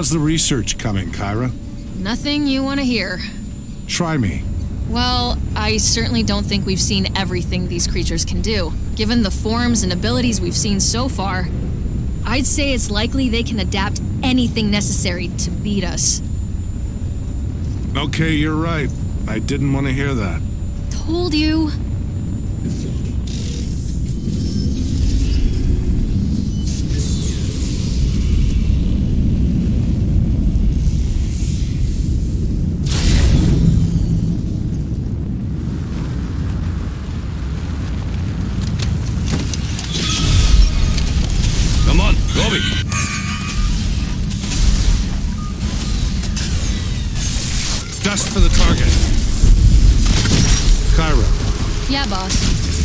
How's the research coming, Kyra? Nothing you want to hear. Try me. Well, I certainly don't think we've seen everything these creatures can do. Given the forms and abilities we've seen so far, I'd say it's likely they can adapt anything necessary to beat us. Okay, you're right. I didn't want to hear that. Told you. Dust for the target. Kyra. Yeah, boss.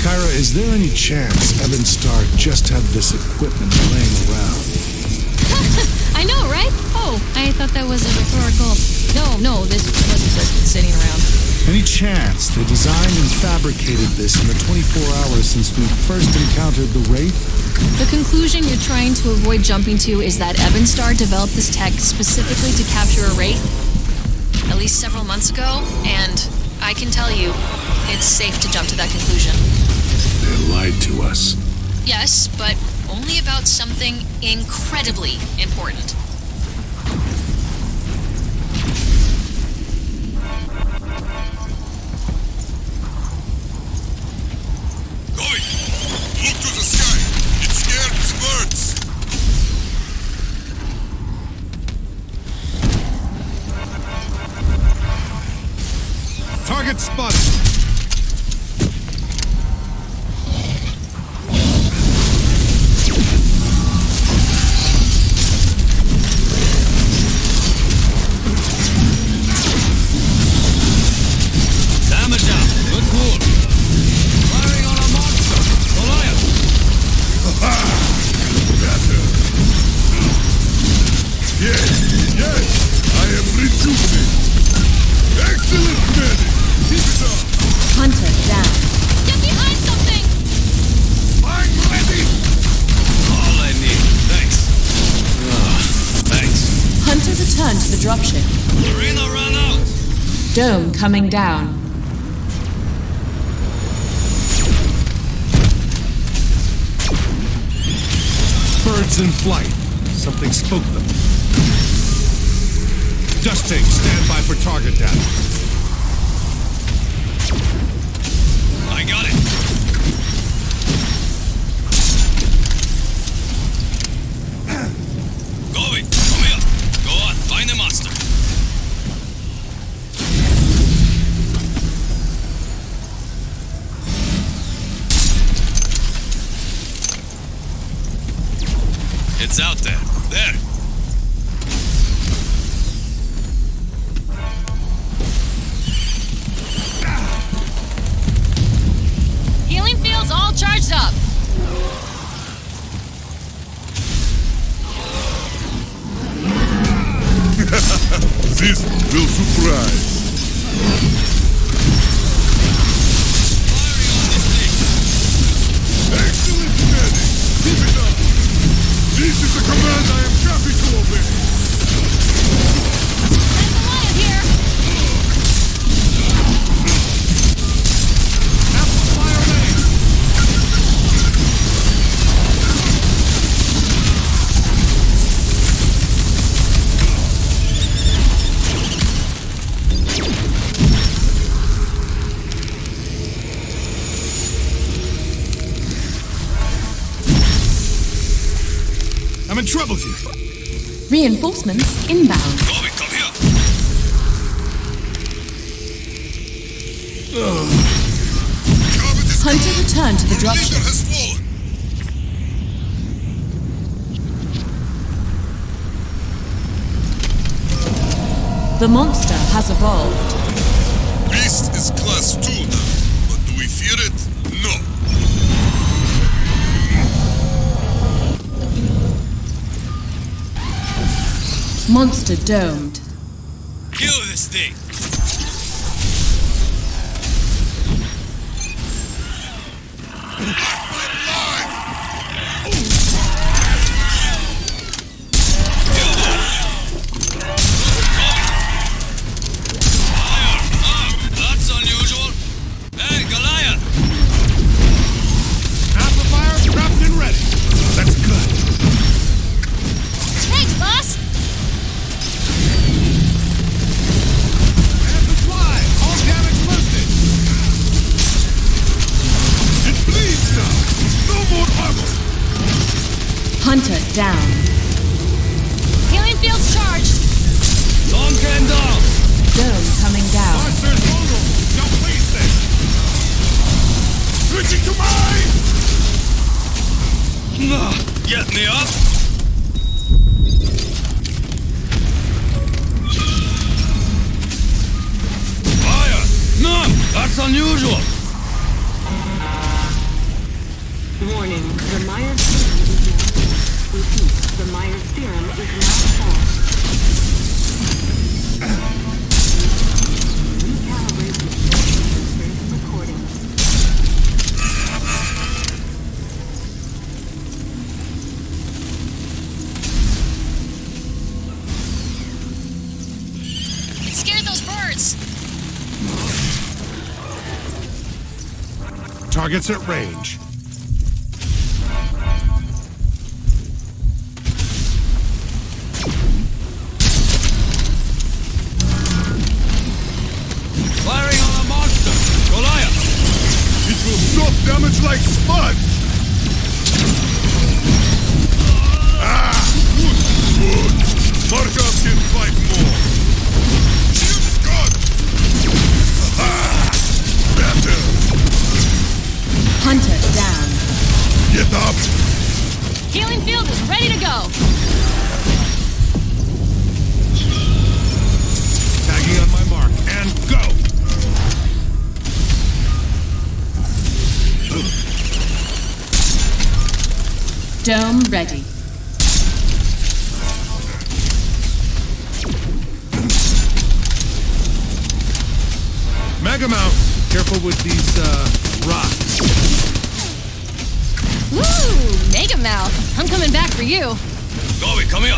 Kyra, is there any chance Evanstar just had this equipment laying around? I know, right? Oh, I thought that was a rhetorical. No, this wasn't just sitting around. Any chance they designed and fabricated this in the 24 hours since we first encountered the Wraith? The conclusion you're trying to avoid jumping to is that Evanstar developed this tech specifically to capture a Wraith, at least several months ago, and I can tell you, it's safe to jump to that conclusion. They lied to us. Yes, but only about something incredibly important. Target spot. Damage up. Good call. Firing on a monster. Goliath. Better. Yes. I am reducing. Excellent medic. Keep it up. Hunter down. Get behind something! I'm ready! All I need. Thanks. Thanks. Hunter returned to the dropship. Marina ran out! Dome coming down. Birds in flight. Something spoke them. Dusting, stand by for target down. Got it. Going. Come here. Go on. Find the monster. It's out there. There. All charged up. This will surprise. Firing on this thing. Excellent medic. Keep it up. This is a command I am happy to obey. There's a lot here. I'm in trouble here. Reinforcements inbound. Gobi, come here. Hunter returned to the dropship. The monster has evolved. Beast is class 2 now, but do we fear it? Monster domed. Kill this thing. down. Healing field's charged. Long end down. Dome coming down. Monsters brutal. Don't please them. Switching to mine. Get me up. Fire. None. That's unusual. Warning, the Meyer theorem is now false. Repeat, the Meyer theorem is now false. Recalibrate the space recording. It scared those birds! Targets at range. Damage like sponge! Ah! Good, good! Markov can fight more! Shoot his gun! Ah! Better! Hunter down. Get up! Healing field is ready to go! Tagging on my mark, and go! Dome ready. Mega Mount, careful with these rocks. Woo! Mega Mount, I'm coming back for you. Zoe, come here.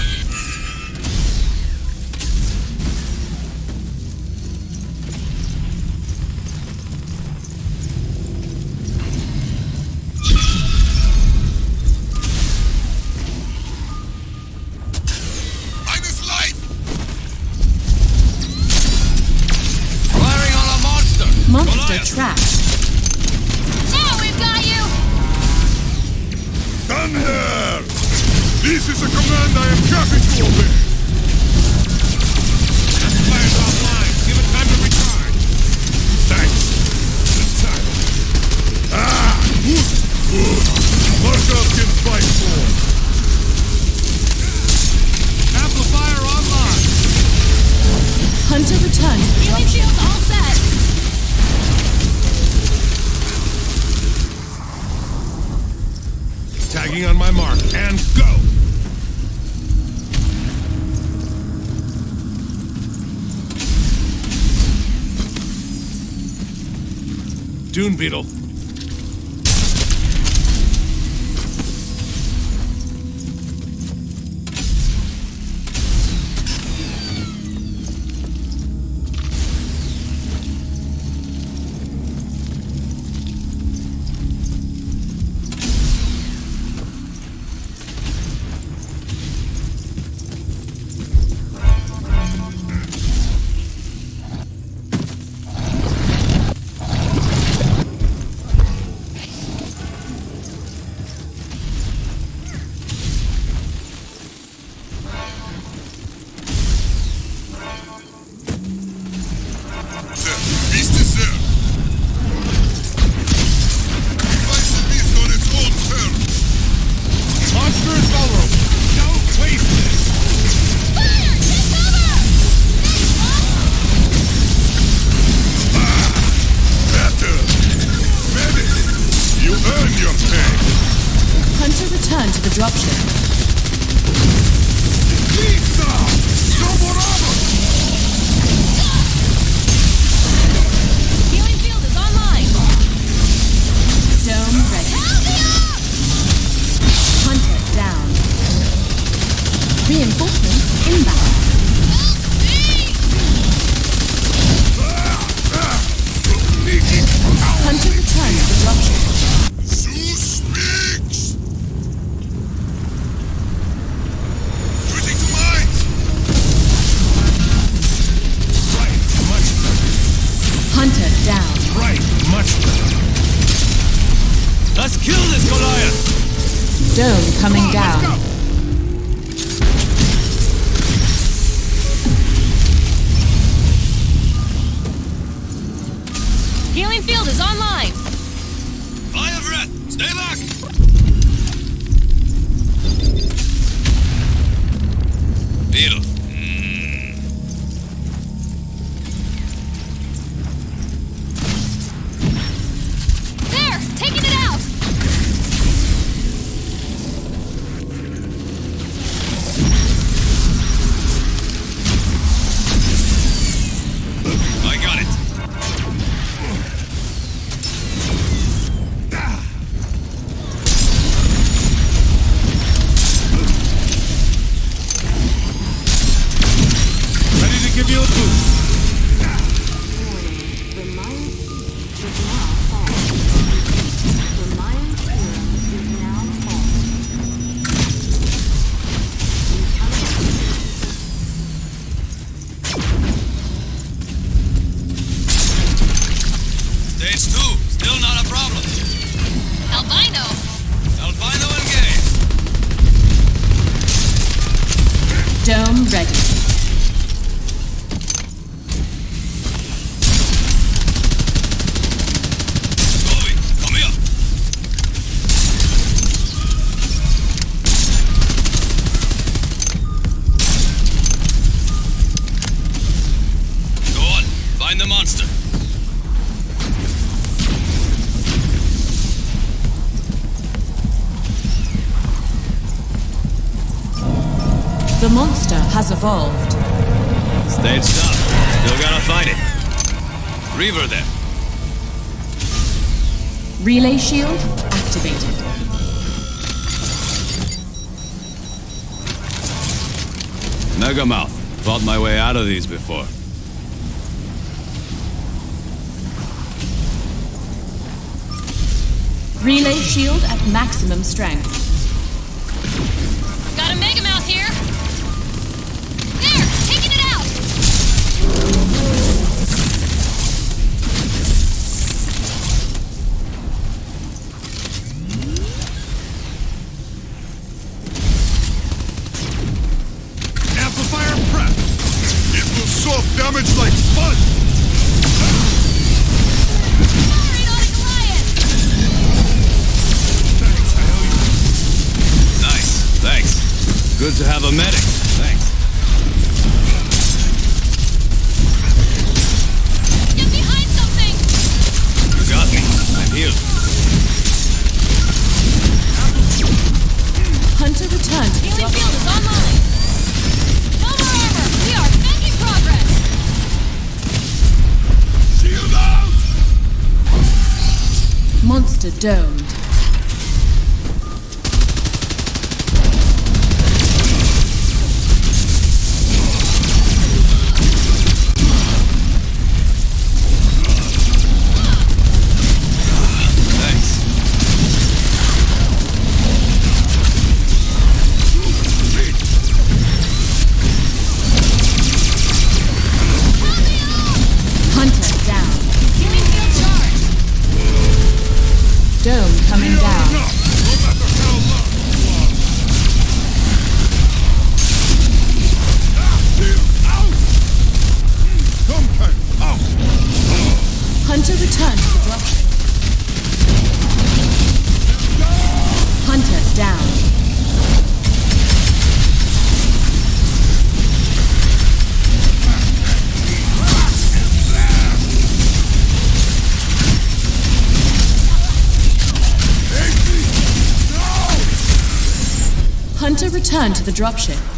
Dune Beetle. Dome coming down. Healing field is online. Fire Wraith, stay back. Beetle. There, taking it out. I got it. Give you a boost. The Meyer is now falling. The Meyer is now falling. Stage 2, still not a problem. Albino engaged. Dome ready. Find the monster. The monster has evolved. Stage stop. Still gotta fight it. Reaver there. Relay shield activated. Megamouth. Fought my way out of these before. Relay shield at maximum strength. Got a Megamouth here! There! Taking it out! Amplifier prep! It will soft damage like fun! Good to have a medic. Thanks. Get behind something! You got me. I'm healed. Hunter returned. Healing field is online. No more armor. We are making progress. Shield out! Monster domed. Return to the dropship.